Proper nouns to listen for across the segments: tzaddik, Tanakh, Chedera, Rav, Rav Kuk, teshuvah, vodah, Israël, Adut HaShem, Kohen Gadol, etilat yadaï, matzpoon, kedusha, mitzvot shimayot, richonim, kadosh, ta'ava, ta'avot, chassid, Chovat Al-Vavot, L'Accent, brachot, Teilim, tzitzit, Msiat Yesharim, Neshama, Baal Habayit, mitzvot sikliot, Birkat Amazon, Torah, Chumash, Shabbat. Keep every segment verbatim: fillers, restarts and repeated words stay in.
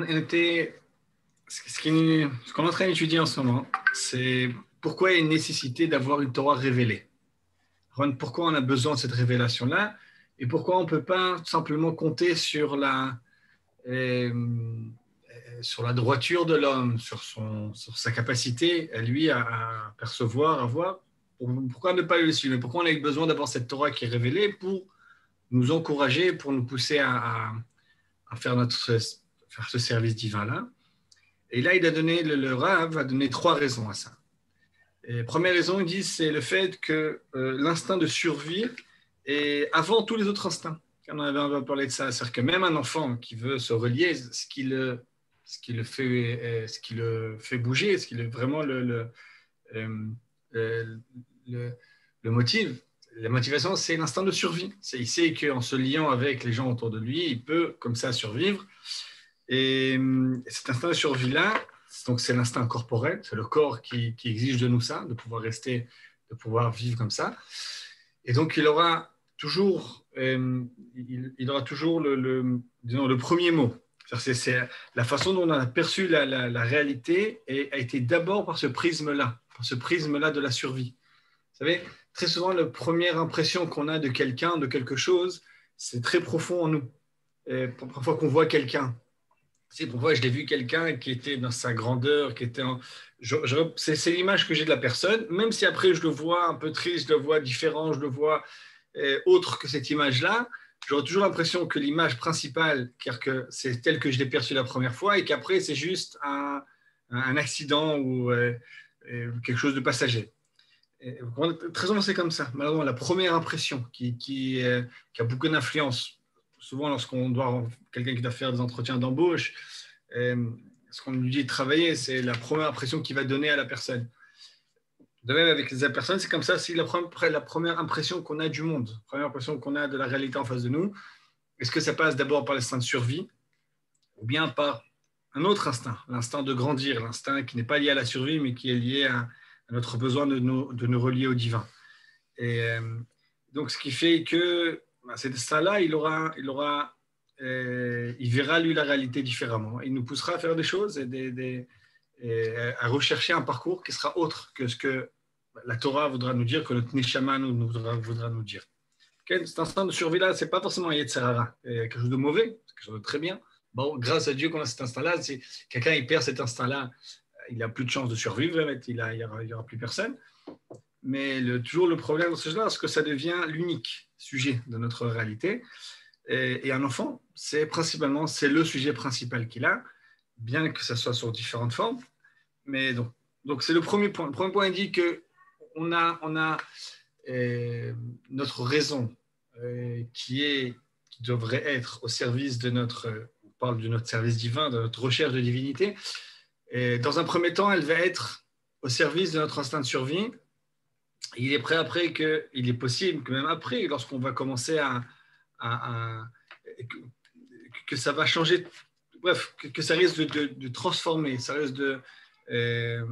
On était, ce, qui, ce qu'on est en train d'étudier en ce moment, c'est pourquoi il y a une nécessité d'avoir une Torah révélée. Pourquoi on a besoin de cette révélation-là et pourquoi on ne peut pas simplement compter sur la, euh, sur la droiture de l'homme, sur, son, sur sa capacité, lui, à, à percevoir, à voir. Pourquoi ne pas le suivre? Pourquoi on a eu besoin d'avoir cette Torah qui est révélée pour nous encourager, pour nous pousser à, à, à faire, notre, faire ce service divin-là? Et là, il a donné, le, le Rav a donné trois raisons à ça. Et première raison, ils disent, c'est le fait que euh, l'instinct de survie est avant tous les autres instincts. On avait parlé de ça, c'est-à-dire que même un enfant qui veut se relier, ce qui le, ce qui le, fait, ce qui le fait bouger, ce qui le, vraiment le, le, euh, le, le, le motive, la motivation, c'est l'instinct de survie. C'est, il sait qu'en se liant avec les gens autour de lui, il peut comme ça survivre. Et, et cet instinct de survie-là, donc c'est l'instinct corporel, c'est le corps qui, qui exige de nous ça, de pouvoir rester, de pouvoir vivre comme ça. Et donc il aura toujours, euh, il, il aura toujours le, le, disons, le premier mot. C'est, c'est la façon dont on a perçu la, la, la réalité et a été d'abord par ce prisme-là, par ce prisme-là de la survie. Vous savez, très souvent la première impression qu'on a de quelqu'un, de quelque chose, c'est très profond en nous. Et parfois qu'on voit quelqu'un. C'est pourquoi je l'ai vu quelqu'un qui était dans sa grandeur, qui était en... je, je, c'est, c'est l'image que j'ai de la personne, même si après je le vois un peu triste, je le vois différent, je le vois eh, autre que cette image-là, j'aurais toujours l'impression que l'image principale, car que c'est telle que je l'ai perçue la première fois, et qu'après c'est juste un, un accident ou euh, quelque chose de passager. Et, très souvent c'est comme ça. Malheureusement, la première impression qui, qui, euh, qui a beaucoup d'influence. Souvent, lorsqu'on doit, quelqu'un qui doit faire des entretiens d'embauche, euh, ce qu'on lui dit de travailler, c'est la première impression qu'il va donner à la personne. De même, avec les personnes, c'est comme ça, c'est la première, la première impression qu'on a du monde, la première impression qu'on a de la réalité en face de nous. Est-ce que ça passe d'abord par l'instinct de survie ou bien par un autre instinct, l'instinct de grandir, l'instinct qui n'est pas lié à la survie, mais qui est lié à, à notre besoin de nous, de nous relier au divin. Et euh, donc, ce qui fait que c'est ça là, il, aura, il, aura, euh, il verra lui la réalité différemment. Il nous poussera à faire des choses et, des, des, et à rechercher un parcours qui sera autre que ce que la Torah voudra nous dire, que notre Neshama nous, nous voudra, voudra nous dire. Okay, cet instinct de survie-là, ce n'est pas forcément Yetzerara. Il y a quelque chose de mauvais, quelque chose de très bien. Bon, grâce à Dieu qu'on a cet instinct-là, si quelqu'un il perd cet instinct-là, il n'a plus de chance de survivre, il n'y aura plus personne. Mais le, toujours le problème de ce genre, c'est que ça devient l'unique sujet de notre réalité. Et, et un enfant, c'est principalement, c'est le sujet principal qu'il a, bien que ça soit sur différentes formes. Mais donc, donc c'est le premier point. Le premier point dit que on a, on a eh, notre raison eh, qui est, qui devrait être au service de notre, on parle de notre service divin, de notre recherche de divinité. Et dans un premier temps, elle va être au service de notre instinct de survie. Il est prêt après que, il est possible que même après, lorsqu'on va commencer à, à, à que, que ça va changer, bref, que, que ça risque de, de, de transformer, ça risque de, euh,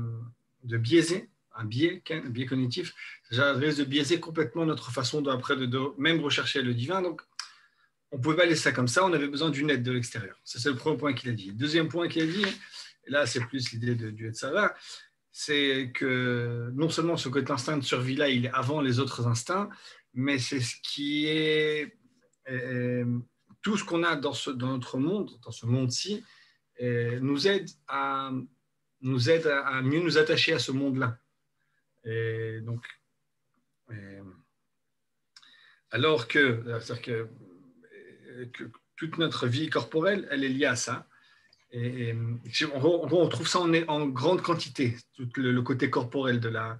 de biaiser, un biais, un biais cognitif, ça risque de biaiser complètement notre façon de, après de, de même rechercher le divin. Donc, on ne pouvait pas laisser ça comme ça, on avait besoin d'une aide de l'extérieur. Ça, c'est le premier point qu'il a dit. Le deuxième point qu'il a dit, et là, c'est plus l'idée de, du Yetzirah, c'est que non seulement ce côté instinct de survie-là, il est avant les autres instincts, mais c'est ce qui est... Euh, tout ce qu'on a dans, ce, dans notre monde, dans ce monde-ci, euh, nous aide, à, nous aide à, à mieux nous attacher à ce monde-là. Et donc, euh, alors que, c'est-à-dire que, que toute notre vie corporelle, elle est liée à ça. Et, et, en gros, on trouve ça en, en grande quantité, tout le, le côté corporel de la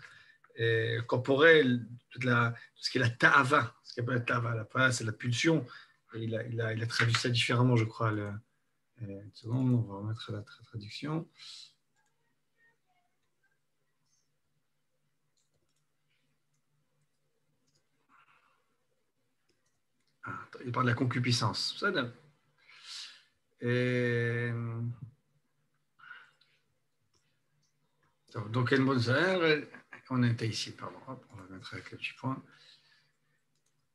eh, corporel, toute la, tout ce qui est la ta'ava, ce qui est la ta'ava, la, c'est la pulsion. Et il, a, il, a, il a traduit ça différemment, je crois. Le, euh, une seconde, on va remettre la tra- traduction. Ah, il parle de la concupiscence. Ça, Et... donc, on était ici, pardon. Hop, on va mettre avec le petit point.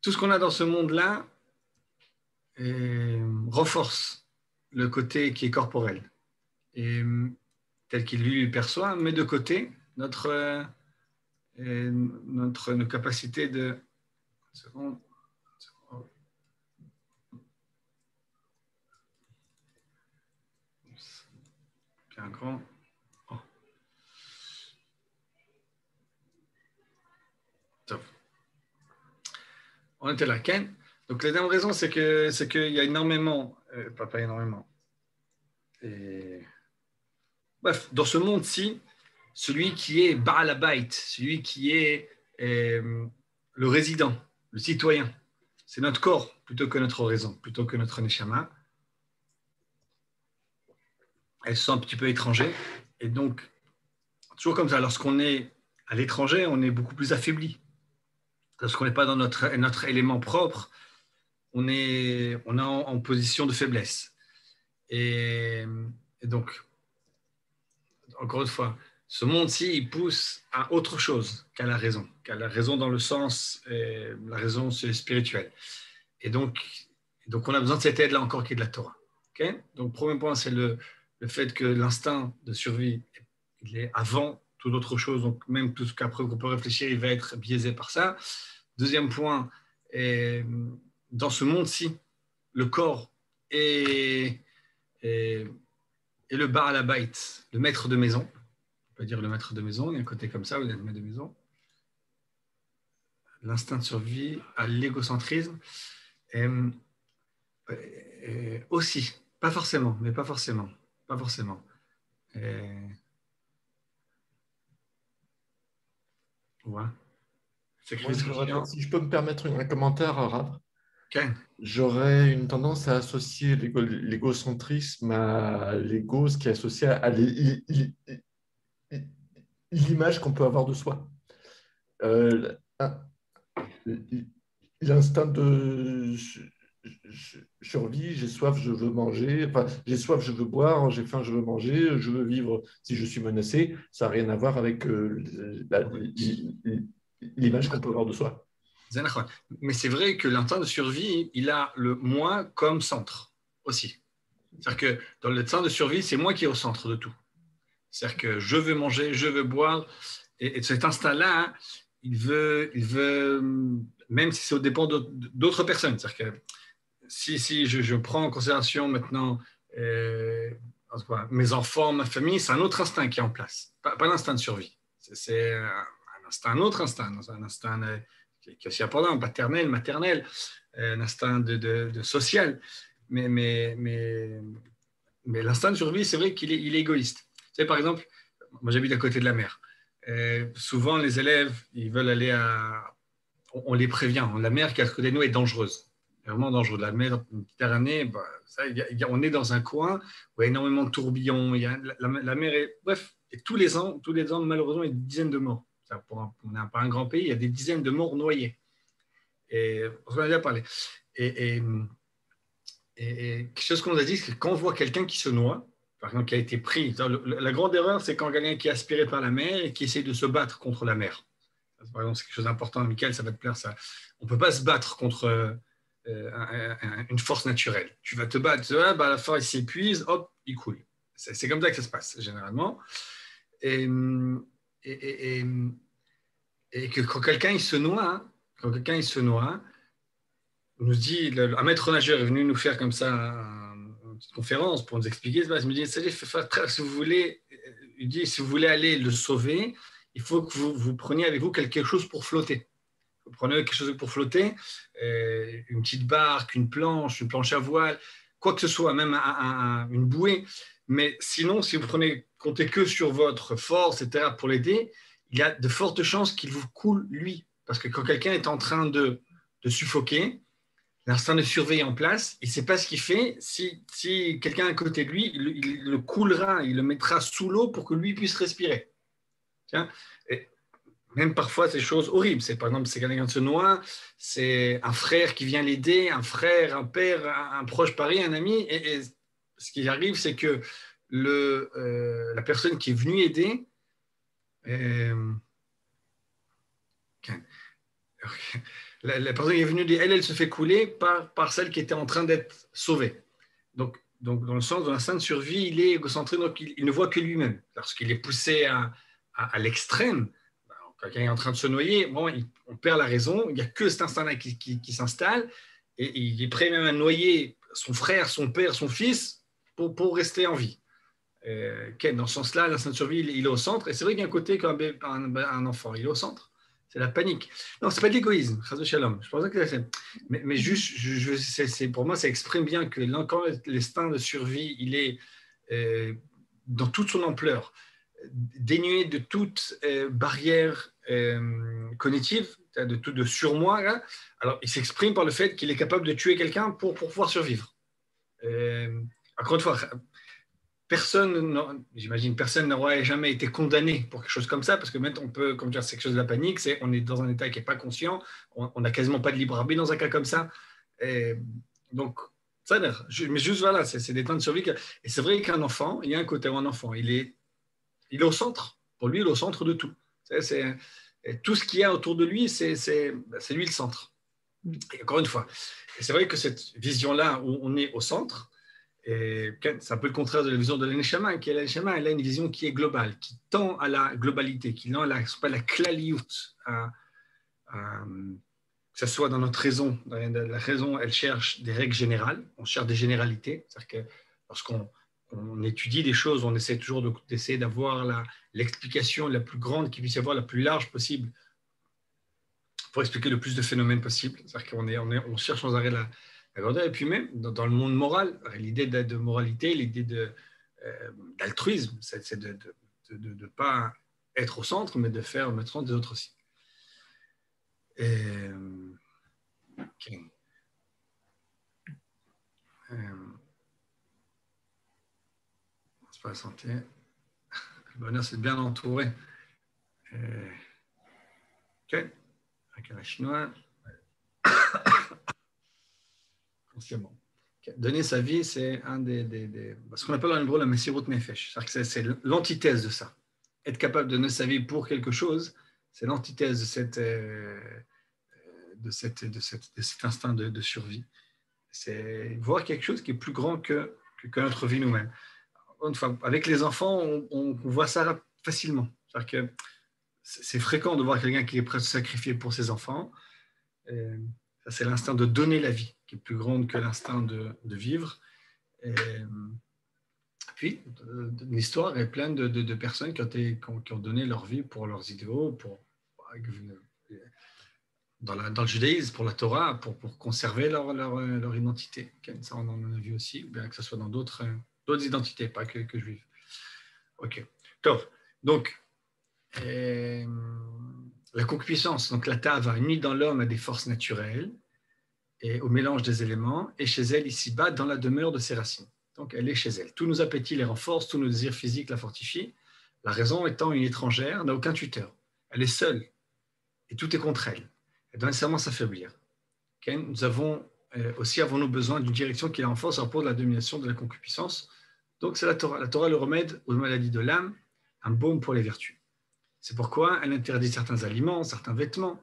Tout ce qu'on a dans ce monde-là eh, renforce le côté qui est corporel, et, tel qu'il lui le perçoit, met de côté notre, euh, notre, notre capacité de... Seconde, seconde. Bien grand. Oh. Top. On était là, Ken. Donc, la deuxième raison, c'est que c'est qu'il y a énormément, euh, pas, pas énormément, et... bref, dans ce monde-ci, celui qui est Baal Habayit, celui qui est euh, le résident, le citoyen, c'est notre corps plutôt que notre raison, plutôt que notre Neshama. Elles sont un petit peu étrangères. Et donc, toujours comme ça, lorsqu'on est à l'étranger, on est beaucoup plus affaibli. Lorsqu'on n'est pas dans notre, notre élément propre, on est, on est en, en position de faiblesse. Et, et donc, encore une fois, ce monde-ci, il pousse à autre chose qu'à la raison, qu'à la raison dans le sens, euh, la raison spirituelle. Et donc, donc, on a besoin de cette aide-là encore qui est de la Torah. Okay, donc, premier point, c'est le, le fait que l'instinct de survie, il est avant toute autre chose. Donc, même tout ce qu'après on peut réfléchir, il va être biaisé par ça. Deuxième point, est, dans ce monde-ci, le corps est... est et le Baal Habayit, le maître de maison, on peut dire le maître de maison, il y a un côté comme ça, vous êtes le maître de maison, l'instinct de survie à l'égocentrisme, et, et aussi, pas forcément, mais pas forcément, pas forcément. Et... Ouais. C'est moi, je si je peux me permettre un commentaire, Rav. Okay. J'aurais une tendance à associer l'égo, l'égocentrisme à l'ego, ce qui est associé à l'image qu'on peut avoir de soi. Euh, l'instinct de survie, j'ai soif, je veux manger, enfin, j'ai soif, je veux boire, j'ai faim, je veux manger, je veux vivre si je suis menacé, ça n'a rien à voir avec euh, la, l'image qu'on peut avoir de soi. Mais c'est vrai que l'instinct de survie, il a le moi comme centre aussi. C'est-à-dire que dans l'instinct de survie, c'est moi qui est au centre de tout. C'est-à-dire que je veux manger, je veux boire. Et, et cet instinct-là, il veut, il veut, même si c'est au dépend d'autres personnes. C'est-à-dire que si, si je, je prends en considération maintenant euh, mes enfants, ma famille, c'est un autre instinct qui est en place. Pas, pas l'instinct de survie. C'est, c'est un, instinct, un autre instinct, un instinct... Euh, qui est aussi important, paternel, maternel, euh, un instinct de, de, de social. Mais, mais, mais, mais l'instinct de survie, c'est vrai qu'il est, il est égoïste. Vous savez, par exemple, moi j'habite à côté de la mer. Euh, souvent, les élèves, ils veulent aller à... On, on les prévient, la mer qui est à côté de nous est dangereuse. C'est vraiment dangereux. La mer Méditerranée, bah, ça, y a, y a, on est dans un coin où il y a énormément de tourbillons. Y a, la, la mer est... Bref, et tous les ans, tous les ans, malheureusement, il y a des dizaines de morts. Pour un, on n'est pas un grand pays, il y a des dizaines de morts noyés. Et, on en a déjà parlé. Et, et, et, et quelque chose qu'on a dit, c'est que quand on voit quelqu'un qui se noie, par exemple, qui a été pris, le, la grande erreur, c'est quand quelqu'un qui est aspiré par la mer et qui essaie de se battre contre la mer. Par exemple, c'est quelque chose d'important, Michael, ça va te plaire. Ça. On ne peut pas se battre contre euh, un, un, une force naturelle. Tu vas te battre, tu vas, bah, à la fin, il s'épuise, hop, il coule. C'est, c'est comme ça que ça se passe, généralement. Et... Et, et, et, et que quand quelqu'un il se noie, quand quelqu'un il se noie, on nous dit, le, un maître nageur est venu nous faire comme ça une, une petite conférence pour nous expliquer. Il me dit, si vous voulez, il dit, si vous voulez aller le sauver, il faut que vous, vous preniez avec vous quelque chose pour flotter. Vous prenez quelque chose pour flotter, euh, une petite barque, une planche, une planche à voile, quoi que ce soit, même un, un, un, une bouée. Mais sinon, si vous prenez, comptez que sur votre force, et cetera, pour l'aider, il y a de fortes chances qu'il vous coule, lui. Parce que quand quelqu'un est en train de, de suffoquer, l'instinct de survie est en place, il ne sait pas ce qu'il fait. Si, si quelqu'un à côté de lui, il, il le coulera, il le mettra sous l'eau pour que lui puisse respirer. Tiens. Et même parfois, c'est des choses horribles. C'est, par exemple, c'est quelqu'un qui se noie, c'est un frère qui vient l'aider, un frère, un père, un, un proche pari, un ami, et, et ce qui arrive, c'est que le, euh, la personne qui est venue aider, euh, okay. Okay. La, la personne qui est venue, elle, elle se fait couler par, par celle qui était en train d'être sauvée. Donc, donc dans le sens de la sainte survie, il est égocentré, donc il, il ne voit que lui-même. Lorsqu'il est poussé à, à, à l'extrême, quand quelqu'un est en train de se noyer, bon, il, on perd la raison, il n'y a que cet instinct-là qui, qui, qui s'installe, et, et il est prêt même à noyer son frère, son père, son fils, pour, pour rester en vie. Euh, dans ce sens-là, la sainte survie, il, il est au centre, et c'est vrai qu'il y a un côté qu'un un, un enfant, il est au centre. C'est la panique. Non, ce n'est pas de l'égoïsme, chas de shalom. Je pense que c'est... Mais, mais juste, je, je, c'est, c'est, pour moi, ça exprime bien que l'instinct de survie, il est euh, dans toute son ampleur, dénué de toute euh, barrière euh, cognitive, de tout de surmoi. Là. Alors, il s'exprime par le fait qu'il est capable de tuer quelqu'un pour, pour pouvoir survivre. Euh, encore une fois, personne, non, j'imagine, personne n'aurait jamais été condamné pour quelque chose comme ça, parce que maintenant, on peut, comme dire, c'est quelque chose de la panique, c'est, on est dans un état qui n'est pas conscient, on n'a quasiment pas de libre arbitre dans un cas comme ça. Et donc, ça l'air, mais juste voilà, c'est, c'est des temps de survie. Que, et c'est vrai qu'un enfant, il y a un côté où un enfant, il est, il est au centre. Pour lui, il est au centre de tout. C'est, c'est, tout ce qu'il y a autour de lui, c'est, c'est, c'est lui le centre. Et encore une fois, et c'est vrai que cette vision-là, où on est au centre, et c'est un peu le contraire de la vision de la Neshama, qui est la Neshama, elle a une vision qui est globale, qui tend à la globalité, qui tend à la, la klaliout, à, à, que ce soit dans notre raison. Dans la raison, elle cherche des règles générales, on cherche des généralités. C'est-à-dire que lorsqu'on on étudie des choses, on essaie toujours de, d'essayer d'avoir la, l'explication la plus grande qui puisse y avoir, la plus large possible, pour expliquer le plus de phénomènes possible. C'est-à-dire qu'on est, on est, on cherche sans arrêt la. Et puis même, dans le monde moral, l'idée de moralité, l'idée de, euh, d'altruisme, c'est de ne pas être au centre, mais de faire mettre en des autres aussi. Et, okay. euh, c'est pas la santé. Le bonheur, c'est de bien entouré. Euh, ok. Avec la chinoise. Bon. Donner sa vie, c'est un des, des, des... ce qu'on appelle en hébreu la messirut nefesh. C'est, c'est l'antithèse de ça. Être capable de donner sa vie pour quelque chose, c'est l'antithèse de, cette, de, cette, de, cette, de cet instinct de, de survie. C'est voir quelque chose qui est plus grand que, que, que notre vie nous-mêmes. Enfin, avec les enfants, on, on voit ça facilement. C'est-à-dire que c'est fréquent de voir quelqu'un qui est prêt à se sacrifier pour ses enfants. Euh, ça, c'est l'instinct de donner la vie, qui est plus grande que l'instinct de, de vivre. Et puis, l'histoire est pleine de, de, de personnes qui ont, été, qui, ont, qui ont donné leur vie pour leurs idéaux, pour, dans, la, dans le judaïsme, pour la Torah, pour, pour conserver leur, leur, leur identité. Ça, on en a vu aussi, que ce soit dans d'autres, d'autres identités, pas que, que juives. Ok. Top. Donc, et, la concupiscence, donc la ta'ava, unie dans l'homme à des forces naturelles, et au mélange des éléments, et chez elle, ici-bas, dans la demeure de ses racines. Donc, elle est chez elle. Tous nos appétits les renforcent, tous nos désirs physiques la fortifient. La raison, étant une étrangère, n'a aucun tuteur. Elle est seule, et tout est contre elle. Elle doit nécessairement s'affaiblir. Okay, nous avons euh, aussi avons-nous besoin d'une direction qui la renforce en pour la domination de la concupiscence. Donc, c'est la Torah. La Torah, le remède aux maladies de l'âme, un baume pour les vertus. C'est pourquoi elle interdit certains aliments, certains vêtements,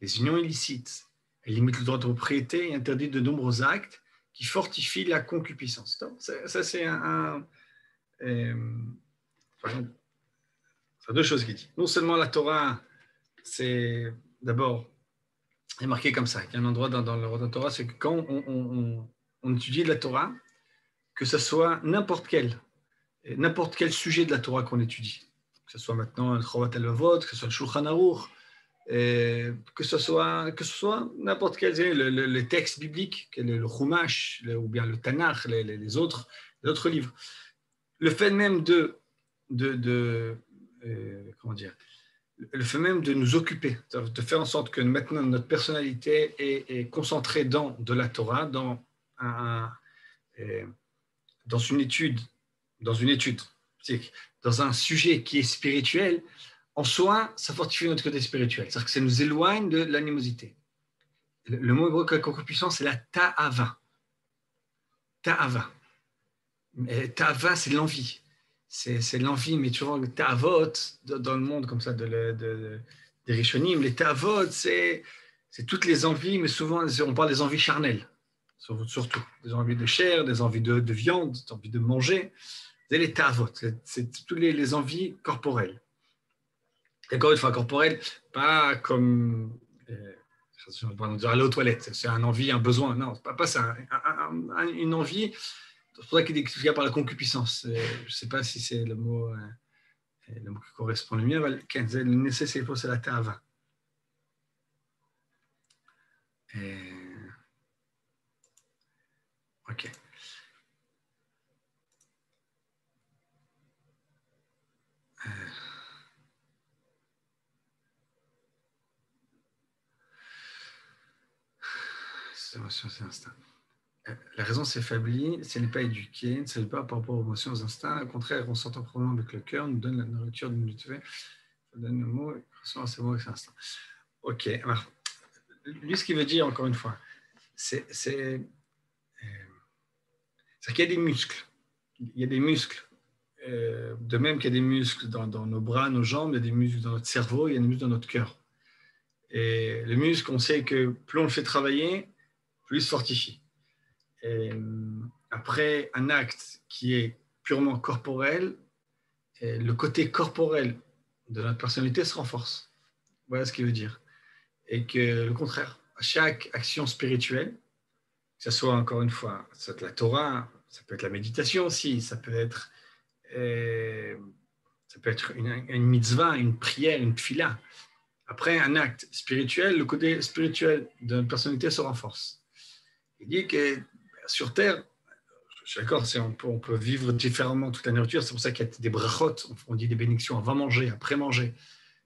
les unions illicites. Elle limite le droit de propriété et interdit de nombreux actes qui fortifient la concupiscence. Donc, ça, ça, c'est un... un euh, enfin, c'est deux choses qu'il dit. Non seulement la Torah, c'est d'abord, est marqué comme ça. Il y a un endroit dans, dans la Torah, c'est que quand on, on, on, on étudie la Torah, que ce soit n'importe quel, n'importe quel sujet de la Torah qu'on étudie, que ce soit maintenant le Chovat Al-Vavot, que ce soit le Shulchan Aruch, Et que ce soit que ce soit n'importe quel le, le, les textes bibliques, le, le Chumash le, ou bien le Tanakh, les, les, les autres les autres livres, le fait même de de, de euh, comment dire, le fait même de nous occuper, de faire en sorte que maintenant notre personnalité est, est concentrée dans de la Torah, dans un, un, dans une étude, dans une étude, dans un sujet qui est spirituel. En soi, ça fortifie notre côté spirituel. C'est-à-dire que ça nous éloigne de l'animosité. Le, le mot hébreu que la concupiscence, c'est la ta'ava. Ta'ava. Et ta'ava, c'est l'envie. C'est, c'est l'envie, mais toujours les ta'avot, dans le monde comme ça, de, de, de, des richonim, les ta'avot, c'est, c'est toutes les envies, mais souvent, on parle des envies charnelles. surtout des envies de chair, des envies de, de viande, des envies de manger. C'est les ta'avot, c'est toutes les, les envies corporelles. Et encore une fois, corporelles, pas comme euh, aller aux toilettes, c'est un envie, un besoin. Non, pas, pas ça, un, un, une envie. C'est pour ça qu'il explique par la concupiscence. Je ne sais pas si c'est le mot, euh, le mot qui correspond le mieux. Le nécessaire pour c'est la ta'ava. Et... Ok. Euh... C'est émotion, c'est instinct. La raison s'affaiblit si elle n'est pas éduquée, si elle n'est pas par rapport aux émotions, aux instincts. Au contraire, on s'entend probablement avec le cœur, nous donne la nourriture, nous donne le mot, on ressent mots avec ses instincts. Ok. Alors, lui, ce qu'il veut dire, encore une fois, c'est... c'est C'est-à-dire qu'il y a des muscles, il y a des muscles, euh, de même qu'il y a des muscles dans, dans nos bras, nos jambes, il y a des muscles dans notre cerveau, il y a des muscles dans notre cœur. Et le muscle, on sait que plus on le fait travailler, plus il se fortifie. Et après un acte qui est purement corporel, le côté corporel de notre personnalité se renforce. Voilà ce qu'il veut dire. Et que le contraire, à chaque action spirituelle, que ce soit encore une fois, ça peut être la Torah, ça peut être la méditation aussi, ça peut être, euh, ça peut être une, une mitzvah, une prière, une tefila. Après un acte spirituel, le côté spirituel de notre personnalité se renforce. Il dit que sur Terre, je suis d'accord, on peut, on peut vivre différemment toute la nourriture, c'est pour ça qu'il y a des brachot, on dit des bénédictions avant manger, après manger.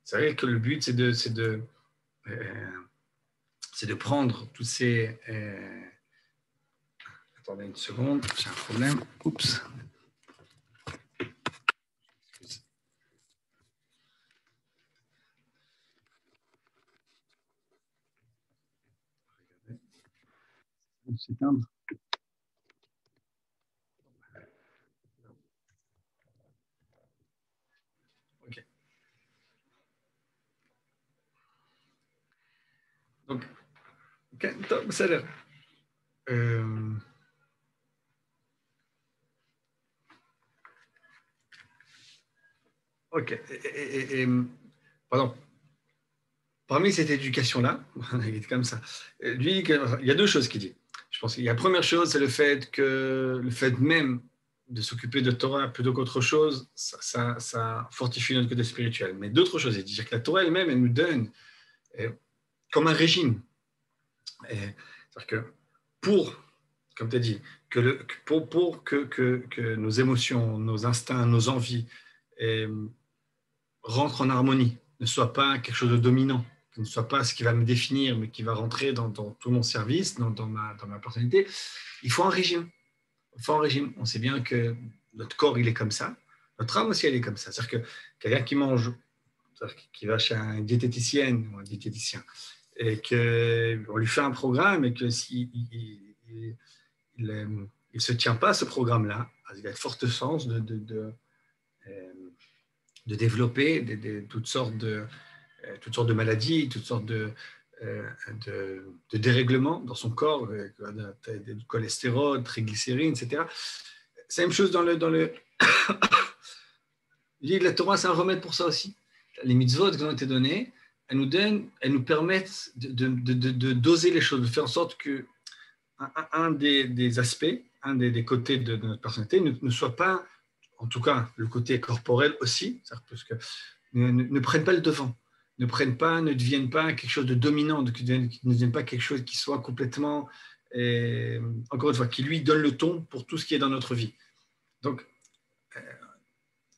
C'est vrai que le but, c'est de, c'est de, euh, c'est de prendre tous ces... Euh, Attendez une seconde, j'ai un problème. Oups. Regardez. Ok. Donc, ok, top, ça a l'air. Euh... Ok. Et, et, et, pardon. Parmi cette éducation-là, on est comme ça. Lui, il y a deux choses qu'il dit. Je pense qu'il y a la première chose, c'est le fait que le fait même de s'occuper de Torah plutôt qu'autre chose, ça, ça, ça fortifie notre côté spirituel. Mais d'autres choses, il dit que la Torah elle-même, elle nous donne eh, comme un régime. Eh, c'est-à-dire que pour, comme tu as dit, que le, pour, pour que, que, que nos émotions, nos instincts, nos envies et rentre en harmonie, ne soit pas quelque chose de dominant, que ne soit pas ce qui va me définir, mais qui va rentrer dans, dans tout mon service, dans, dans, ma, dans ma personnalité, il faut un régime. Il faut un régime. On sait bien que notre corps, il est comme ça. Notre âme aussi, elle est comme ça. C'est-à-dire que quelqu'un qui mange, qui va chez une diététicienne ou un diététicien, et qu'on lui fait un programme et que s'il il, il, il, il se tient pas à ce programme-là, il a de fortes chances de... de, de de développer des, des, toutes, sortes de, euh, toutes sortes de maladies, toutes sortes de, euh, de, de dérèglements dans son corps, euh, de, de, de cholestérol, triglycérines, et cetera. C'est la même chose dans le... Dans le la Torah, c'est un remède pour ça aussi. Les mitzvot qui nous ont été données, elles nous, donnent, elles nous permettent de, de, de, de, de doser les choses, de faire en sorte que un, un des, des aspects, un des, des côtés de, de notre personnalité ne, ne soit pas... En tout cas, le côté corporel aussi, parce que ne, ne, ne prennent pas le devant, ne prennent pas, ne deviennent pas quelque chose de dominant, ne deviennent, ne deviennent pas quelque chose qui soit complètement, eh, encore une fois, qui lui donne le ton pour tout ce qui est dans notre vie. Donc, euh,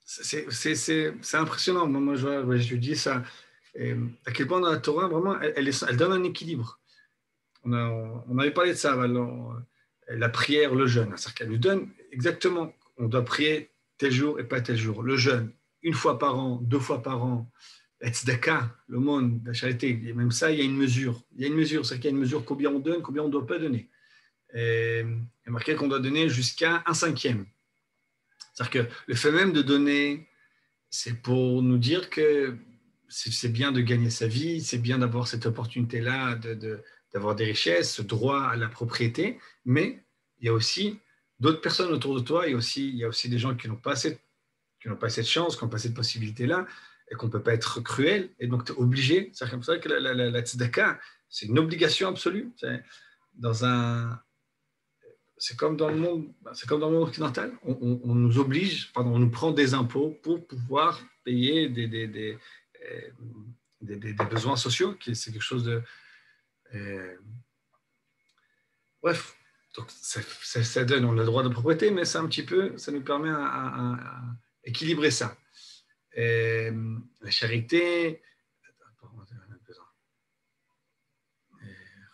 c'est, c'est, c'est, c'est impressionnant. Moi, je, je dis ça, eh, à quel point dans la Torah, vraiment, elle, elle, est, elle donne un équilibre. On, a, on, on avait parlé de ça, alors, la prière, le jeûne, c'est-à-dire qu'elle nous donne exactement, on doit prier tel jour et pas tel jour. Le jeûne, une fois par an, deux fois par an, la tzedaka, le monde, la charité, même ça, il y a une mesure. Il y a une mesure, c'est-à-dire qu'il y a une mesure combien on donne, combien on ne doit pas donner. Et il y a marqué qu'on doit donner jusqu'à un cinquième. C'est-à-dire que le fait même de donner, c'est pour nous dire que c'est bien de gagner sa vie, c'est bien d'avoir cette opportunité-là de, de, d'avoir des richesses, ce droit à la propriété, mais il y a aussi d'autres personnes autour de toi, il y a aussi, il y a aussi des gens qui n'ont pas cette, qui n'ont pas cette chance, qui n'ont pas cette possibilité-là, et qu'on ne peut pas être cruel, et donc tu es obligé. C'est comme ça que la, la, la, la tzedaka, c'est une obligation absolue. C'est, dans un, c'est, comme dans le monde, c'est comme dans le monde occidental, on, on, on nous oblige, pardon, on nous prend des impôts pour pouvoir payer des, des, des, des, des, des besoins sociaux, qui, c'est quelque chose de... Euh, bref, donc ça, ça, ça donne, on a le droit de propriété, mais ça un petit peu, ça nous permet à, à, à équilibrer ça. Euh, la charité,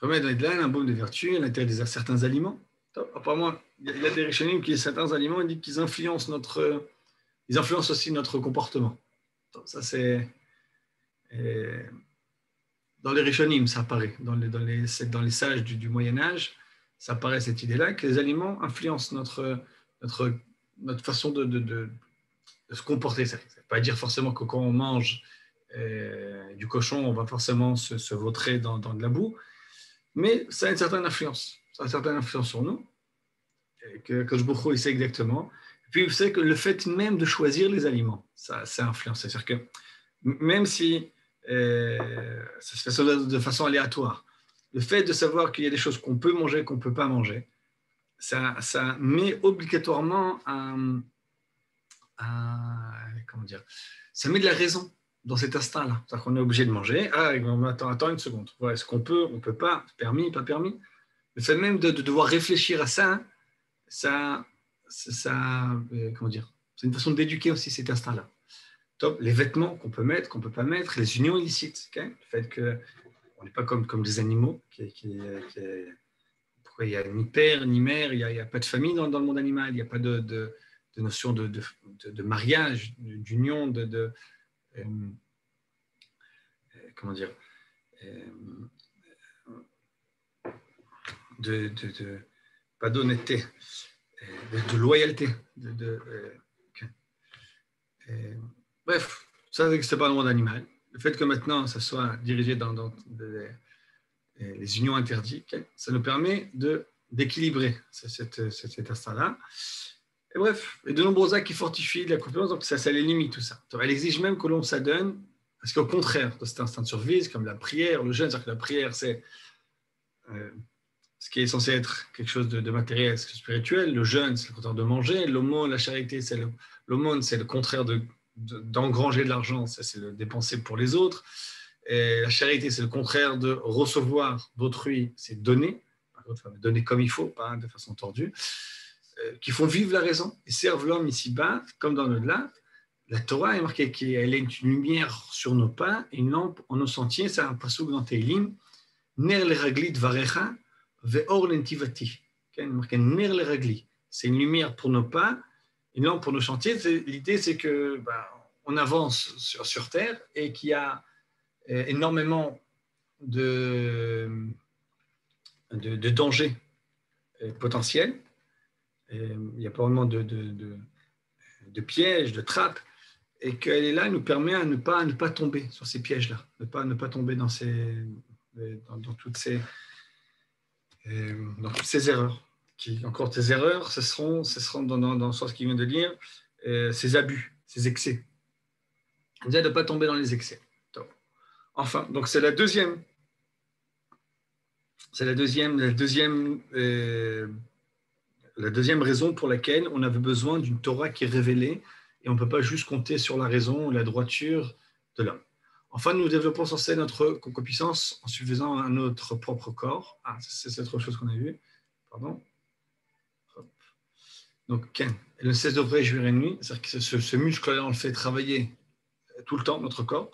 remettre de l'âne, un baume de vertu, l'interdire certains aliments. Apparemment, il y, y a des richonim qui, certains aliments, ils disent qu'ils influencent notre, ils influencent aussi notre comportement. Donc, ça c'est euh, dans les richonim, ça apparaît. Dans les, dans les, dans les sages du, du Moyen Âge, ça apparaît cette idée-là que les aliments influencent notre, notre, notre façon de, de, de de se comporter. Ça ne veut pas dire forcément que quand on mange euh, du cochon, on va forcément se, se vautrer dans, dans de la boue, mais ça a une certaine influence. Ça a une certaine influence sur nous, et que Kadosh Baruch Hu, il sait exactement. Et puis, vous savez que le fait même de choisir les aliments, ça, ça influence. C'est-à-dire que même si euh, ça se fait de façon aléatoire, le fait de savoir qu'il y a des choses qu'on peut manger, qu'on ne peut pas manger, ça, ça met obligatoirement un... Ah, comment dire, ça met de la raison dans cet instinct-là. C'est-à-dire qu'on est obligé de manger. Ah, attends, attends une seconde. Ouais, est-ce qu'on peut, on peut pas, permis, pas permis. Le fait même de, de devoir réfléchir à ça, ça, ça, euh, comment dire, c'est une façon d'éduquer aussi cet instinct-là. Top. Les vêtements qu'on peut mettre, qu'on peut pas mettre, les unions illicites. Okay, le fait que on n'est pas comme comme des animaux. Qui, qui, qui, pourquoi il y a ni père ni mère, il y a, il y a pas de famille dans, dans le monde animal, il y a pas de, de de notion de, de, de, de mariage, d'union, de, de euh, euh, comment dire, euh, de, de, de pas d'honnêteté, de, de loyauté, de, de euh, okay. euh, bref, ça n'existe pas dans le monde animal. Le fait que maintenant ça soit dirigé dans, dans de, de, les unions interdites, okay, ça nous permet de d'équilibrer cette, cette, cet instant-là. Et bref, et de nombreux actes qui fortifient la confiance, donc ça, ça les limite tout ça. Elle exige même que l'on s'adonne, parce qu'au contraire de cet instinct de survie, comme la prière, le jeûne, c'est-à-dire que la prière, c'est euh, ce qui est censé être quelque chose de, de matériel, ce spirituel. Le jeûne, c'est le contraire de manger. L'aumône, la charité, c'est le, l'aumône, c'est le contraire de, de, d'engranger de l'argent, ça, c'est le dépenser pour les autres. Et la charité, c'est le contraire de recevoir d'autrui, c'est donner. Par contre, enfin, donner comme il faut, pas hein, de façon tordue. Qui font vivre la raison et servent l'homme ici-bas, comme dans l'au-delà. La Torah est marquée qu'elle est une lumière sur nos pas, une lampe en nos sentiers. C'est un pasuk dans Teilim. Ner l'eragli dvarecha ve'or lentivati. Elle est marquée ner l'eragli. C'est une lumière pour nos pas, une lampe pour nos sentiers. L'idée, c'est que bah, on avance sur, sur terre et qu'il y a euh, énormément de, de, de dangers euh, potentiels. Et il y a pas vraiment de, de, de, de pièges, de trappes, et qu'elle est là, elle nous permet à ne pas, à ne pas tomber sur ces pièges-là, ne pas, ne pas tomber dans, ces, dans, dans, toutes ces, dans toutes ces erreurs. Qui, encore ces erreurs, ce seront, ce seront dans, dans, dans le sens qu'il vient de lire, euh, ces abus, ces excès. On disait de ne pas tomber dans les excès. Donc, enfin, donc c'est la deuxième, c'est la deuxième, la deuxième. Euh, La deuxième raison pour laquelle on avait besoin d'une Torah qui est révélée et on ne peut pas juste compter sur la raison ou la droiture de l'homme. Enfin, nous développons sans cesse notre concupiscence en suffisant à notre propre corps. Ah, c'est cette autre chose qu'on a vue. Pardon. Hop. Donc, Ken, elle ne cesse de réjouir une nuit. C'est-à-dire que ce, ce muscle-là, on le fait travailler tout le temps, notre corps.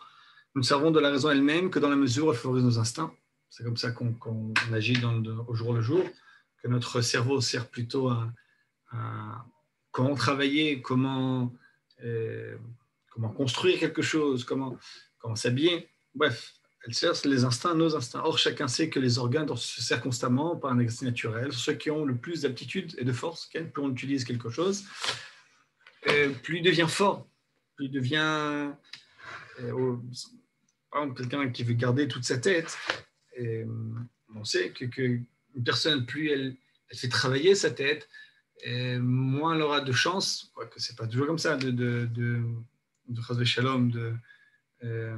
Nous ne servons de la raison elle-même que dans la mesure où elle favorise nos instincts. C'est comme ça qu'on, qu'on agit dans le, au jour le jour. Que notre cerveau sert plutôt à, à comment travailler, comment, euh, comment construire quelque chose, comment, comment s'habiller. Bref, elle sert les instincts, nos instincts. Or, chacun sait que les organes se servent constamment par un exercice naturel. Ceux qui ont le plus d'aptitude et de force, plus on utilise quelque chose, euh, plus il devient fort, plus il devient... Euh, au, par exemple, quelqu'un qui veut garder toute sa tête... Et, on sait que, que une personne, plus elle, elle fait travailler sa tête, et moins elle aura de chance, quoique ce n'est pas toujours comme ça, de, de, de, de chas v'shalom, de, euh,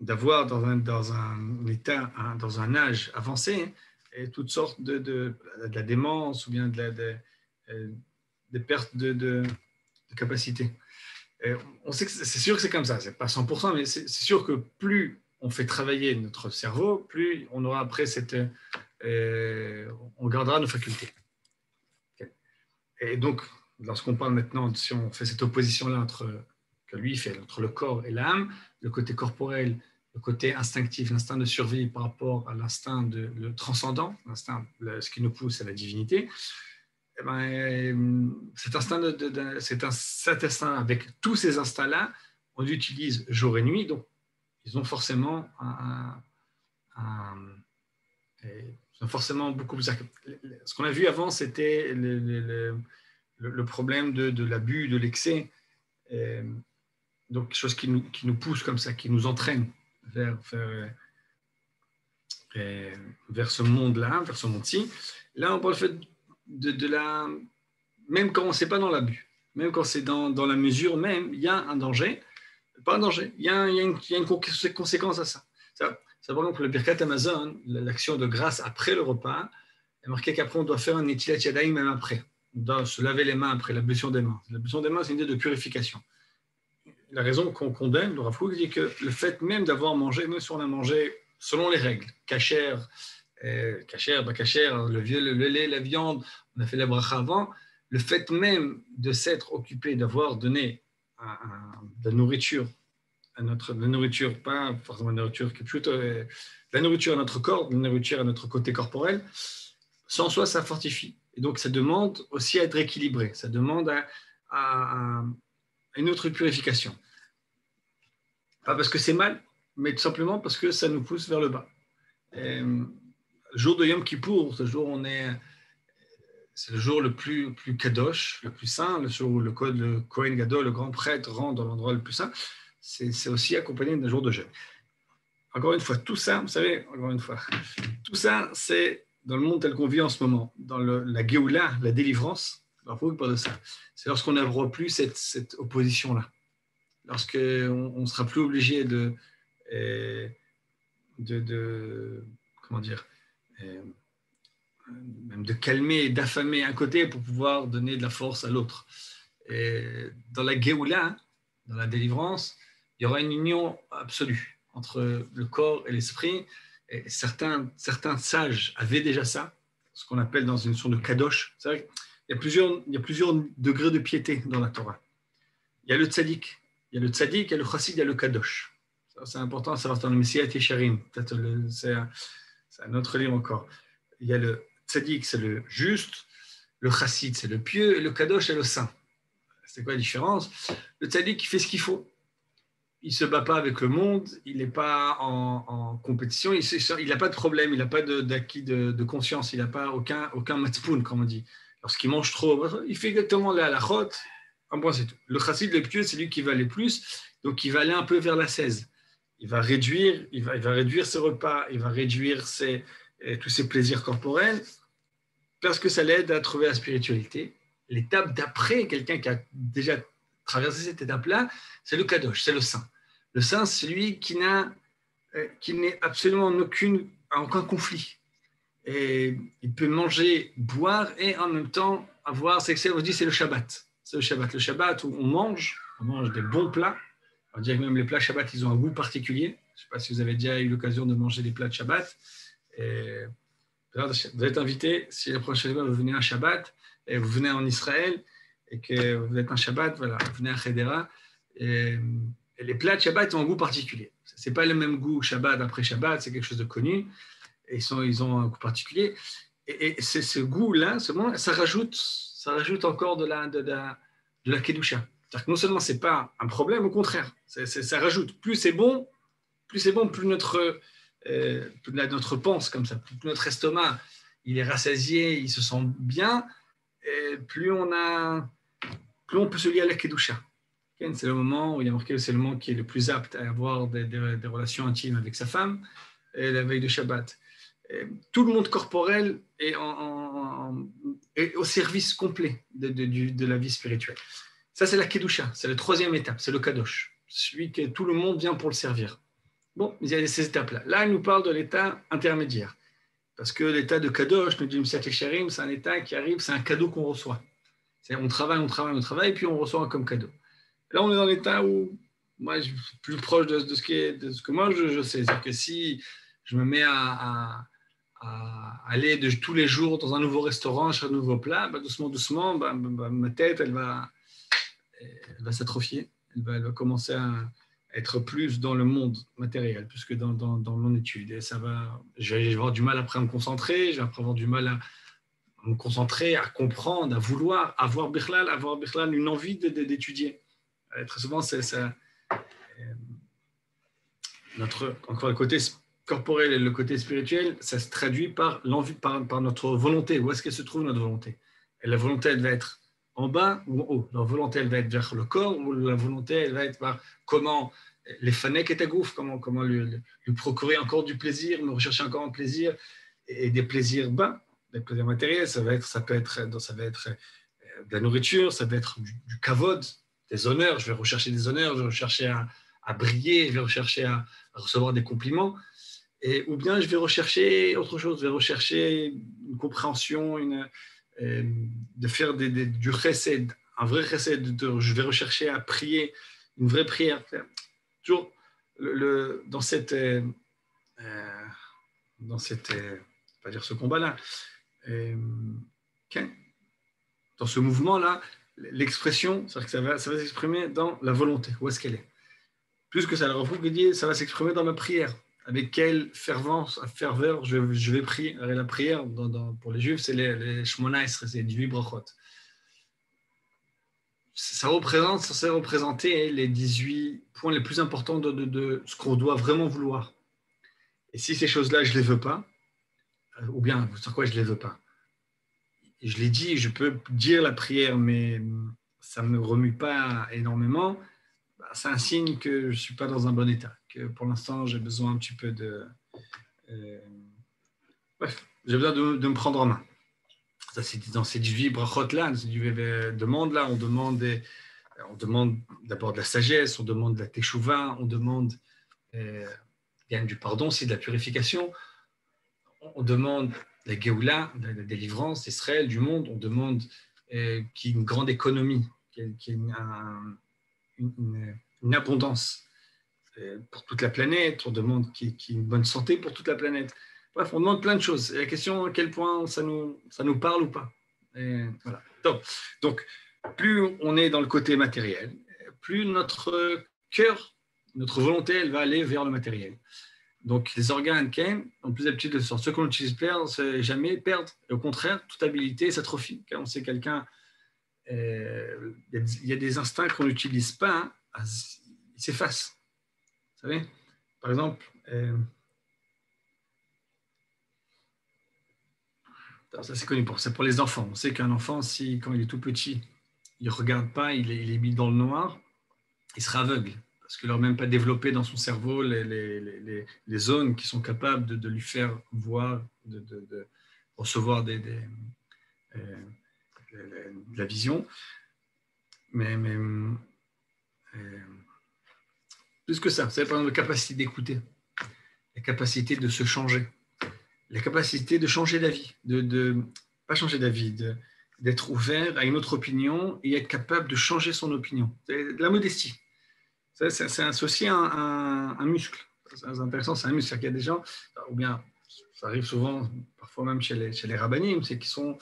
d'avoir dans un, dans un état, hein, dans un âge avancé, et toutes sortes de, de, de la démence ou bien de la, de, de pertes de, de, de capacité. Et on sait que c'est sûr que c'est comme ça, c'est pas cent pour cent, mais c'est, c'est sûr que plus on fait travailler notre cerveau, plus on aura après cette, euh, on gardera nos facultés. Okay. Et donc, lorsqu'on parle maintenant, si on fait cette opposition-là entre que lui fait entre le corps et l'âme, le côté corporel, le côté instinctif, l'instinct de survie par rapport à l'instinct de le transcendant, l'instinct, ce qui nous pousse à la divinité. Eh ben, cet instinct, de, de, de, cet, cet instinct, avec tous ces instincts-là, on l'utilise jour et nuit, donc ils ont forcément, un, un, un, ils ont forcément beaucoup plus. Ce qu'on a vu avant, c'était le, le, le, le problème de, de l'abus, de l'excès, et donc quelque chose qui nous, qui nous pousse comme ça, qui nous entraîne vers, vers, vers ce monde-là, vers ce monde-ci. Là, on parle le fait de De, de la, même quand on n'est pas dans l'abus, même quand c'est dans, dans la mesure même, il y a un danger, pas un danger, il y, y, y a une conséquence à ça. Ça, ça par exemple, le Birkat Amazon, l'action de grâce après le repas, il est marqué qu'après on doit faire un etilat yadaï même après, on doit se laver les mains après, l'ablution des mains. L'ablution des mains, c'est une idée de purification. La raison qu'on condamne, le Rav Kuk dit que le fait même d'avoir mangé, même si on a mangé selon les règles, cachère, Cachère, pas cachère, le, le, le lait, la viande, on a fait la bracha avant. Le fait même de s'être occupé, d'avoir donné un, un, de la nourriture à notre, de la nourriture, pas forcément de la nourriture, qui plutôt de la nourriture à notre corps, de la nourriture à notre côté corporel, sans soi, ça fortifie. Et donc, ça demande aussi à être équilibré. Ça demande à, à, à une autre purification. Pas parce que c'est mal, mais tout simplement parce que ça nous pousse vers le bas. Et, le jour de Yom Kippour, ce jour on est, c'est le jour le plus, plus kadosh, le plus saint, le jour où le, le Kohen Gadol, le grand prêtre, rentre dans l'endroit le plus saint. C'est, c'est aussi accompagné d'un jour de jeûne. Encore une fois, tout ça, vous savez, encore une fois, tout ça, c'est dans le monde tel qu'on vit en ce moment, dans le, la geoula, la délivrance. Alors, faut parler de ça. C'est lorsqu'on n'aura plus cette, cette opposition-là, lorsqu'on ne sera plus obligé de, de, de, comment dire, même de calmer et d'affamer un côté pour pouvoir donner de la force à l'autre. Et dans la geoula, dans la délivrance, il y aura une union absolue entre le corps et l'esprit. Et certains, certains sages avaient déjà ça, ce qu'on appelle dans une notion de kadosh. C'est vrai qu'il y a plusieurs, il y a plusieurs degrés de piété dans la Torah. Il y a le tzaddik, il y a le tzaddik, il y a le chassid, il y a le kadosh. Ça, c'est important à savoir dans le Messiah et Sharim. Peut-être le, c'est C'est un autre livre encore. Il y a le tzaddik, c'est le juste, le chassid, c'est le pieux, et le kadosh, c'est le saint. C'est quoi la différence? Le tzaddik, il fait ce qu'il faut. Il ne se bat pas avec le monde, il n'est pas en, en compétition, il n'a pas de problème, il n'a pas de, d'acquis de, de conscience, il n'a pas aucun, aucun matzpoon, comme on dit. Lorsqu'il mange trop, il fait exactement la halachot, un point, c'est tout. Le chassid, le pieux, c'est lui qui va aller plus, donc il va aller un peu vers la seize. Il va réduire, il va, il va réduire ses repas, il va réduire ses, tous ses plaisirs corporels, parce que ça l'aide à trouver la spiritualité. L'étape d'après, quelqu'un qui a déjà traversé cette étape-là, c'est le kadosh, c'est le saint. Le saint, c'est celui qui n'a, qui n'est absolument en aucune, en aucun conflit. Et il peut manger, boire et en même temps avoir ses excès. On dit c'est le Shabbat, c'est le Shabbat, le Shabbat où on mange, on mange des bons plats. On dirait que même les plats Shabbat, ils ont un goût particulier. Je ne sais pas si vous avez déjà eu l'occasion de manger des plats de Shabbat. Et vous êtes invité, si la prochaine fois vous venez un Shabbat, et vous venez en Israël, et que vous êtes un Shabbat, voilà, vous venez à Chedera, et, et les plats de Shabbat ont un goût particulier. Ce n'est pas le même goût Shabbat après Shabbat, c'est quelque chose de connu, et ils, sont, ils ont un goût particulier. Et, et c'est ce goût-là, ce moment, ça, rajoute, ça rajoute encore de la, de la, de la kedusha. C'est-à-dire que non seulement ce n'est pas un problème, au contraire, c'est, c'est, ça rajoute. Plus c'est bon, plus c'est bon, plus notre, euh, plus notre pense comme ça, plus notre estomac, il est rassasié, il se sent bien, et plus on a, plus on peut se lier à la kedusha. C'est le moment où il y a marqué, c'est le moment qui est le plus apte à avoir des, des, des relations intimes avec sa femme, et la veille de Shabbat. tout le monde corporel est, en, en, est au service complet de, de, de, de la vie spirituelle. Ça, c'est la kedusha, c'est la troisième étape, c'est le kadosh, celui que tout le monde vient pour le servir. Bon, il y a ces étapes-là. Là, il nous parle de l'état intermédiaire, parce que l'état de kadosh, nous dit le Msiat Yesharim, c'est un état qui arrive, c'est un cadeau qu'on reçoit. C'est, on travaille, on travaille, on travaille, et puis on reçoit comme cadeau. Là, on est dans l'état où, moi, je suis plus proche de, de, ce, qui est, de ce que moi, je, je sais. C'est-à-dire que si je me mets à... à à aller de, tous les jours dans un nouveau restaurant, chercher un nouveau plat, bah, doucement, doucement, bah, bah, ma tête, elle va, elle va s'atrophier. Elle va, elle va commencer à être plus dans le monde matériel, plus que dans, dans, dans mon étude. Et ça va, je vais avoir du mal après à me concentrer, je vais après avoir du mal à me concentrer, à comprendre, à vouloir, avoir Bichlal, avoir Bichlal, une envie de, de, d'étudier. Et très souvent, c'est ça. Notre, encore le côté corporel et le côté spirituel, ça se traduit par l'envie, par, par notre volonté. Où est-ce qu'elle se trouve, notre volonté? Et la volonté, elle va être en bas ou en haut. La volonté, elle va être vers le corps, ou la volonté, elle va être par comment les fanèques et ta gouffre, comment, comment lui, lui procurer encore du plaisir, nous rechercher encore un plaisir, et, et des plaisirs bas, des plaisirs matériels. Ça va être, ça peut être, ça va être de la nourriture, ça va être du, du kavod, des honneurs. Je vais rechercher des honneurs, je vais rechercher à, à briller, je vais rechercher à, à recevoir des compliments. Et, ou bien je vais rechercher autre chose, je vais rechercher une compréhension, une, euh, de faire des, des, du chassid, un vrai chassid, de, je vais rechercher à prier, une vraie prière. Toujours le, le, dans cette, euh, dans cette, euh, pas dire ce combat-là, euh, okay, dans ce mouvement-là, l'expression, c'est-à-dire que ça va, ça va s'exprimer dans la volonté, où est-ce qu'elle est. Plus que ça, le Rav Kuk dit, ça va s'exprimer dans ma prière. Avec quelle fervence, ferveur je, je vais prier. La prière dans, dans, pour les Juifs, c'est les, les Shmona Esré, c'est les dix-huit brachot. Ça représente, ça sert à représenter les dix-huit points les plus importants de, de, de ce qu'on doit vraiment vouloir. Et si ces choses-là, je ne les veux pas, ou bien, sur quoi je ne les veux pas? Je l'ai dit, je peux dire la prière, mais ça ne me remue pas énormément. C'est un signe que je ne suis pas dans un bon état, que pour l'instant, j'ai besoin un petit peu de... Euh, bref, j'ai besoin de, de me prendre en main. Ça, c'est dans ces dix-huit brachot-là, dans ces dix-huit demandes-là, on demande, des, on demande d'abord de la sagesse, on demande de la teshuvah, on demande euh, du pardon, c'est de la purification, on demande de la geoula, de la délivrance d'Israël, du monde, on demande euh, qu'il y ait une grande économie, qu'il y ait un... Une, une abondance pour toute la planète, on demande qu'il y ait une bonne santé pour toute la planète. Bref, on demande plein de choses. Et la question, à quel point ça nous, ça nous parle ou pas. Et voilà. Donc, donc, plus on est dans le côté matériel, plus notre cœur, notre volonté, elle va aller vers le matériel. Donc, les organes ont plus d'habitude de sorte. Ceux qu'on utilise perdre, c'est jamais perdre. Et au contraire, toute habilité s'atrophie. Quand on sait quelqu'un... Il y a des instincts qu'on n'utilise pas, hein, ils s'effacent. Vous savez, par exemple, euh... Alors, ça c'est connu pour, c'est pour les enfants. On sait qu'un enfant, si, quand il est tout petit, il ne regarde pas, il est, il est mis dans le noir, il sera aveugle, parce qu'il n'a même pas développé dans son cerveau les, les, les, les zones qui sont capables de, de lui faire voir, de, de, de recevoir des... des euh, de la vision, mais, mais euh, plus que ça, c'est par exemple la capacité d'écouter, la capacité de se changer, la capacité de changer d'avis, de, de pas changer d'avis, de, d'être ouvert à une autre opinion et être capable de changer son opinion. C'est de la modestie. C'est, c'est, c'est associé à un, à un muscle. C'est intéressant, c'est un muscle. Il y a des gens, ou bien ça arrive souvent, parfois même chez les, chez les rabbinim, c'est qu'ils sont...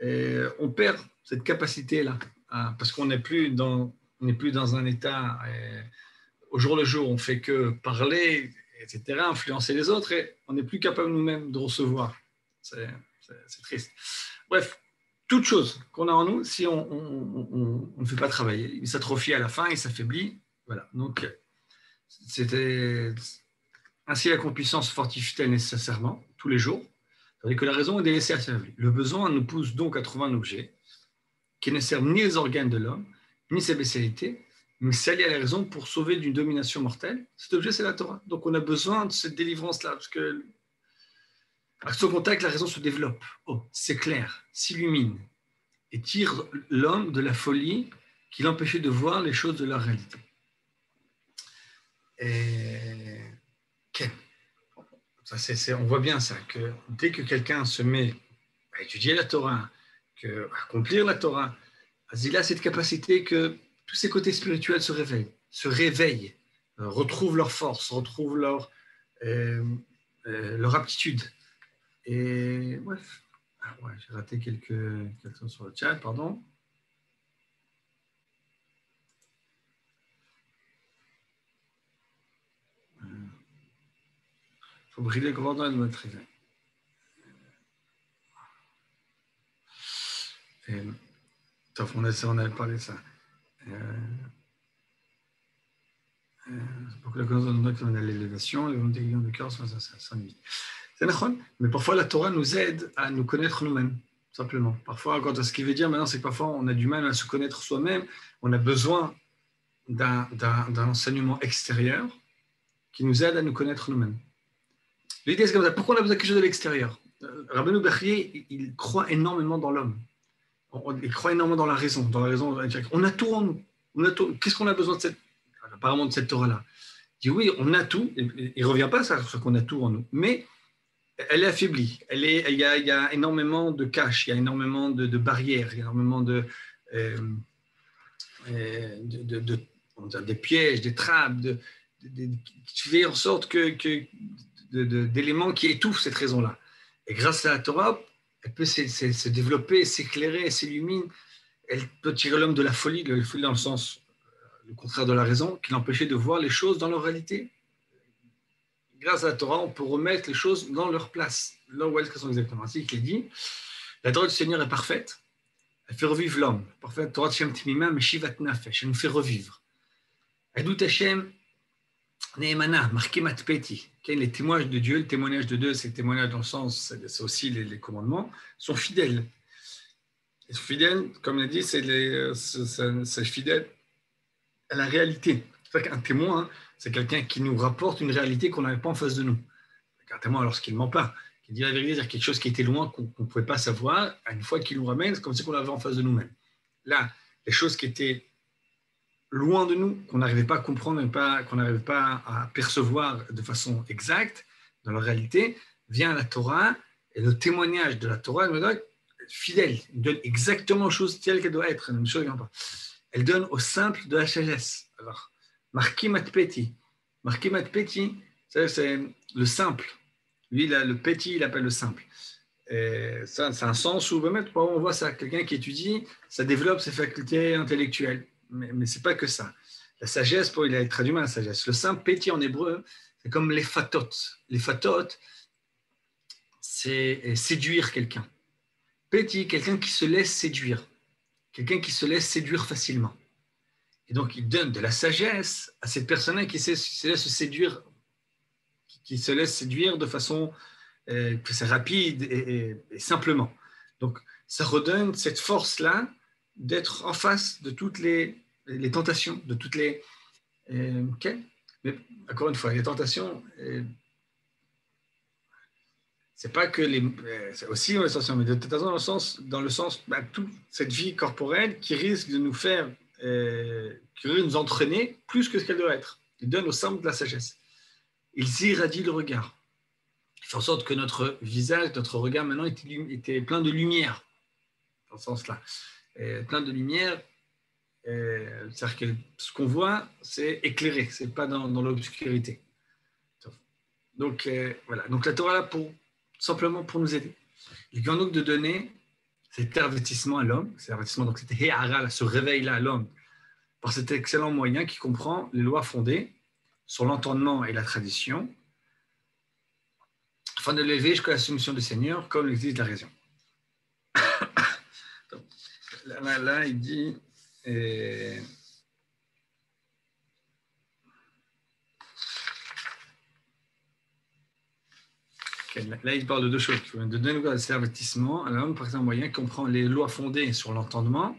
Et on perd cette capacité-là, hein, parce qu'on n'est plus dans, on n'est plus dans un état, et, au jour le jour, on fait que parler, et cetera, influencer les autres, et on n'est plus capable nous-mêmes de recevoir. C'est, c'est, c'est triste. Bref, toute chose qu'on a en nous, si on, on, on, on ne fait pas travailler, il s'atrophie à la fin, il s'affaiblit. Voilà, donc c'était ainsi la concupiscence fortifie-t-elle nécessairement, tous les jours. C'est-à-dire que la raison est délaissée à servir. Le besoin nous pousse donc à trouver un objet qui ne sert ni les organes de l'homme, ni ses spécialités, mais s'allie à la raison pour sauver d'une domination mortelle. Cet objet, c'est la Torah. Donc, on a besoin de cette délivrance-là, parce que Par son contact, la raison se développe, oh, s'éclaire, s'illumine et tire l'homme de la folie qui l'empêchait de voir les choses de la réalité. Et... Okay. Ça, c'est, c'est, on voit bien ça, que dès que quelqu'un se met à étudier la Torah, que, à accomplir la Torah, il a cette capacité que tous ses côtés spirituels se réveillent, se réveillent, retrouvent leur force, retrouvent leur, euh, euh, leur aptitude. Et bref, ah ouais, j'ai raté quelques quelques sur le chat, pardon. Faut briller comme dans une matrice. Et top, on a on a parlé de ça. Euh, euh, pour que la connaissance de notre a l'élévation, le monde des lions de cœur, ça ça ça s'ennuie. Mais parfois la Torah nous aide à nous connaître nous-mêmes, simplement. Parfois, quand ce qu'il veut dire maintenant, c'est que parfois on a du mal à se connaître soi-même, on a besoin d'un, d'un, d'un enseignement extérieur qui nous aide à nous connaître nous-mêmes. L'idée c'est comme ça, pourquoi on a besoin de quelque chose de l'extérieur? Rabbenou Berrié, il croit énormément dans l'homme, il croit énormément dans la raison, dans la raison indirecte. On a tout en nous, on a tout. Qu'est-ce qu'on a besoin de cette, apparemment de cette Torah-là? Il dit oui, on a tout, il ne revient pas à ça, qu'on a tout en nous, mais elle est affaiblie, elle est, il, y a, il y a énormément de caches, il y a énormément de, de barrières, il y a énormément de, euh, de, de, de on dit, des pièges, des trappes, de, de, de, qui fait en sorte que, que de, de, d'éléments qui étouffent cette raison-là. Et grâce à la Torah, elle peut se, se, se développer, s'éclairer, s'illuminer, elle peut tirer l'homme de la folie, de la folie dans le sens, le contraire de la raison, qui l'empêchait de voir les choses dans leur réalité. Grâce à la Torah, on peut remettre les choses dans leur place, là où elles sont exactement. Ainsi qu'il est dit, la Torah du Seigneur est parfaite, elle fait revivre l'homme. Parfaite, la Torah de Shem Timimam, Shivatnafesh, elle nous fait revivre. Adut HaShem, Neemana, marqué Matpeti, les témoignages de Dieu, le témoignage de Dieu, c'est le témoignage dans le sens, c'est aussi les, les commandements, sont fidèles. Ils sont fidèles, comme on l'a dit, c'est, les, c'est, c'est fidèle à la réalité. C'est-à-dire qu'un témoin, c'est quelqu'un qui nous rapporte une réalité qu'on n'avait pas en face de nous. Un témoin, lorsqu'il ne ment pas, qui dit la vérité, c'est-à-dire quelque chose qui était loin, qu'on ne pouvait pas savoir, à une fois qu'il nous ramène, c'est comme si on l'avait en face de nous-mêmes. Là, les choses qui étaient loin de nous, qu'on n'arrivait pas à comprendre, pas, qu'on n'arrivait pas à percevoir de façon exacte, dans la réalité, vient la Torah, et le témoignage de la Torah, nous donne fidèle, il donne exactement la chose telle qu'elle doit être, chose, elle donne au simple de la sagesse. Alors, Marquis Matpeti. Marquis Matpeti, c'est le simple. Lui, il a le petit, il appelle le simple. Et ça, c'est un sens où même, on voit ça. Quelqu'un qui étudie, ça développe ses facultés intellectuelles. Mais, mais ce n'est pas que ça. La sagesse, pour, il a traduit mal la sagesse. Le simple, petit en hébreu, c'est comme les fatot. Les fatot, c'est séduire quelqu'un. Petit, quelqu'un qui se laisse séduire. Quelqu'un qui se laisse séduire facilement. Et donc, il donne de la sagesse à cette personne-là qui se laisse séduire, qui se laisse séduire de façon euh, que c'est rapide et, et, et simplement. Donc, ça redonne cette force-là d'être en face de toutes les, les tentations, de toutes les... Euh, okay. Mais encore une fois, les tentations, euh, c'est pas que les... Euh, c'est aussi dans les tentations, mais les tentations dans le sens, dans le sens bah, toute cette vie corporelle qui risque de nous faire... Euh, qui veut nous entraîner plus que ce qu'elle doit être. Il donne au simple de la sagesse. Il irradie le regard. Il fait en sorte que notre visage, notre regard maintenant était, était plein de lumière, dans ce sens-là. Et plein de lumière, et, c'est-à-dire que ce qu'on voit, c'est éclairé, c'est pas dans, dans l'obscurité. Donc, euh, voilà. Donc, la Torah est là pour, simplement pour nous aider. Il vient donc de donner cet avertissement à l'homme, cet avertissement, donc cet héara, ce réveil-là à l'homme, par cet excellent moyen qui comprend les lois fondées sur l'entendement et la tradition, afin de l'élever jusqu'à la soumission du Seigneur, comme l'exige la raison. Donc, là, là, là, il dit... Euh, là, il parle de deux choses. De donner le avertissement à l'homme par exemple moyen comprend les lois fondées sur l'entendement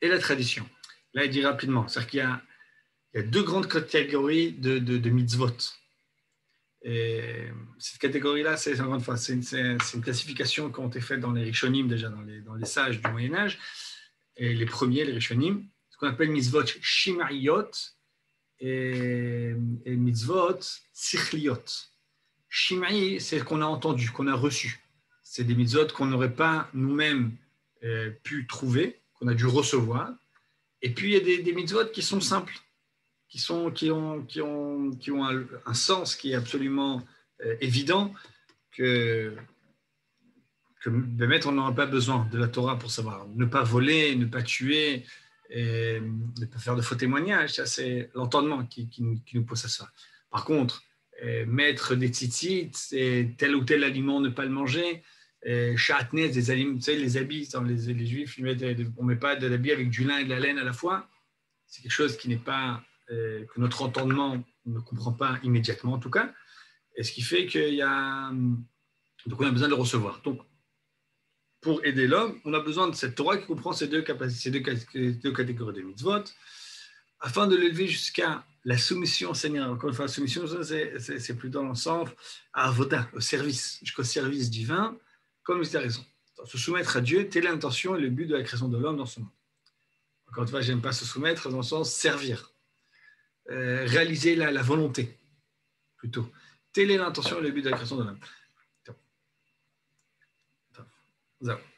et la tradition. Là, il dit rapidement, c'est-à-dire qu'il y a, il y a deux grandes catégories de, de, de mitzvot. Et cette catégorie-là, c'est encore une fois, c'est une, c'est une classification qui a été faite dans les richonim, déjà dans les, dans les sages du Moyen-Âge, et les premiers, les richonim, ce qu'on appelle mitzvot shimayot et, et mitzvot sikliot. Shimai, c'est ce qu'on a entendu, qu'on a reçu. C'est des mitzvot qu'on n'aurait pas nous-mêmes euh, pu trouver, qu'on a dû recevoir. Et puis, il y a des, des mitzvot qui sont simples, qui, sont, qui ont, qui ont, qui ont un, un sens qui est absolument euh, évident, que, que on n'en a pas besoin de la Torah pour savoir. Ne pas voler, ne pas tuer, et ne pas faire de faux témoignages, ça, c'est l'entendement qui, qui, qui nous pousse à ça. Par contre, Et mettre des tzitzit, tel ou tel aliment, ne pas le manger, chattenez, des aliments, vous savez, les habits, les, les juifs, on ne met pas d'habits avec du lin et de la laine à la fois, c'est quelque chose qui n'est pas, euh, que notre entendement ne comprend pas immédiatement en tout cas, et ce qui fait qu'il y a, donc on a besoin de le recevoir. Donc, pour aider l'homme, on a besoin de cette Torah qui comprend ces deux, ces deux, ces deux catégories de mitzvot, afin de l'élever jusqu'à la soumission au Seigneur. Encore une fois, la soumission, c'est, c'est, c'est plus dans l'ensemble, à vodah, au service, jusqu'au service divin, comme il a raison. Se soumettre à Dieu, telle l'intention et le but de la création de l'homme dans ce monde. Encore une fois, je n'aime pas se soumettre dans le sens servir, euh, réaliser la, la volonté, plutôt. Telle est l'intention et le but de la création de l'homme. Attends. Attends.